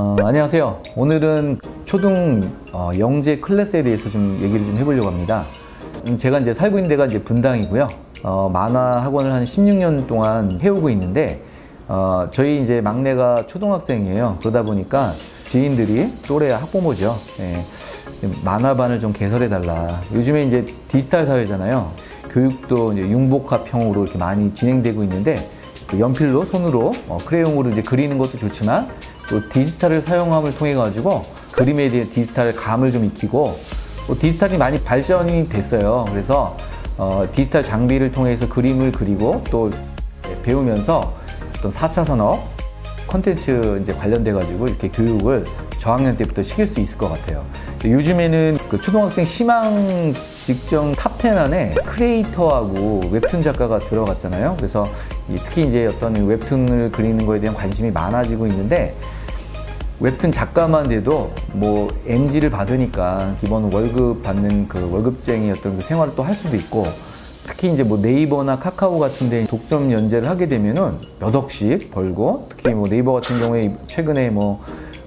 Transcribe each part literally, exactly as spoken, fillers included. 어, 안녕하세요. 오늘은 초등 어, 영재 클래스에 대해서 좀 얘기를 좀 해보려고 합니다. 제가 이제 살고 있는 데가 이제 분당이고요. 어, 만화 학원을 한 십육 년 동안 해오고 있는데 어, 저희 이제 막내가 초등학생이에요. 그러다 보니까 지인들이 또래 학부모죠. 예, 만화반을 좀 개설해달라. 요즘에 이제 디지털 사회잖아요. 교육도 이제 융복합형으로 이렇게 많이 진행되고 있는데 그 연필로, 손으로, 어, 크레용으로 이제 그리는 것도 좋지만 또 디지털을 사용함을 통해 가지고 그림에 대한 디지털 감을 좀 익히고 또 디지털이 많이 발전이 됐어요. 그래서 어, 디지털 장비를 통해서 그림을 그리고 또 배우면서 어떤 사 차 산업 콘텐츠 이제 관련돼 가지고 이렇게 교육을 저학년 때부터 시킬 수 있을 것 같아요. 요즘에는 그 초등학생 희망 직종 탑 텐 안에 크리에이터하고 웹툰 작가가 들어갔잖아요. 그래서 특히 이제 어떤 웹툰을 그리는 거에 대한 관심이 많아지고 있는데 웹툰 작가만 돼도 뭐 엠지를 받으니까 기본 월급 받는 그 월급쟁이 어떤 그 생활을 또 할 수도 있고 특히 이제 뭐 네이버나 카카오 같은 데 독점 연재를 하게 되면은 몇 억씩 벌고 특히 뭐 네이버 같은 경우에 최근에 뭐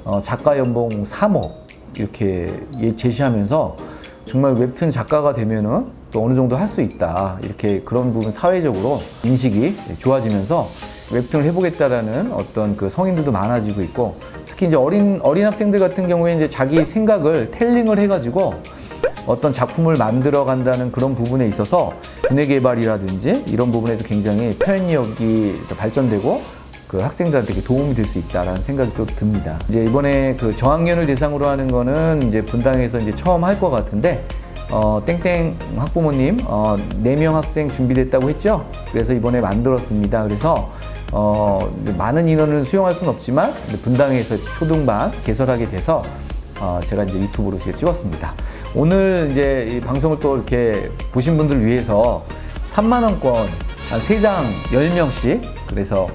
어 작가 연봉 삼억 이렇게 제시하면서 정말 웹툰 작가가 되면은 또 어느 정도 할 수 있다. 이렇게 그런 부분 사회적으로 인식이 좋아지면서 웹툰을 해보겠다라는 어떤 그 성인들도 많아지고 있고 특히 이제 어린, 어린 학생들 같은 경우에 이제 자기 생각을 텔링을 해가지고 어떤 작품을 만들어 간다는 그런 부분에 있어서 두뇌 개발이라든지 이런 부분에도 굉장히 표현력이 발전되고 그 학생들한테 도움이 될 수 있다라는 생각이 또 듭니다. 이제 이번에 그 저학년을 대상으로 하는 거는 이제 분당에서 이제 처음 할 것 같은데 어, 땡땡 학부모님 어, 네 명 학생 준비됐다고 했죠? 그래서 이번에 만들었습니다. 그래서 어, 많은 인원을 수용할 수는 없지만 분당에서 초등반 개설하게 돼서 어, 제가 이제 유튜브로 제가 찍었습니다. 오늘 이제 이 방송을 또 이렇게 보신 분들 위해서 삼만 원권 한 세 장 열 명씩 그래서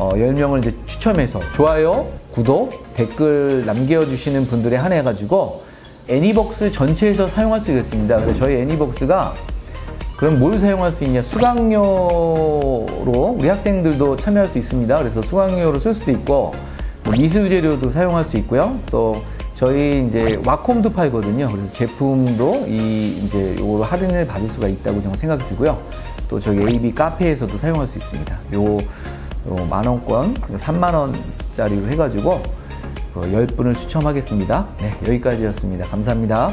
어, 열 명을 이제 추첨해서 좋아요, 구독, 댓글 남겨주시는 분들에 한해 가지고 애니벅스 전체에서 사용할 수 있습니다. 그래서 저희 애니벅스가 그럼 뭘 사용할 수 있냐? 수강료로 우리 학생들도 참여할 수 있습니다. 그래서 수강료로 쓸 수도 있고 뭐 미술 재료도 사용할 수 있고요. 또 저희 이제 와콤도 팔거든요. 그래서 제품도 이 이제 요거 할인을 받을 수가 있다고 저는 생각이 들고요. 또 저희 에이비 카페에서도 사용할 수 있습니다. 요, 요 만 원권, 삼만 원짜리로 해가지고 그 열 분을 추첨하겠습니다. 네, 여기까지였습니다. 감사합니다.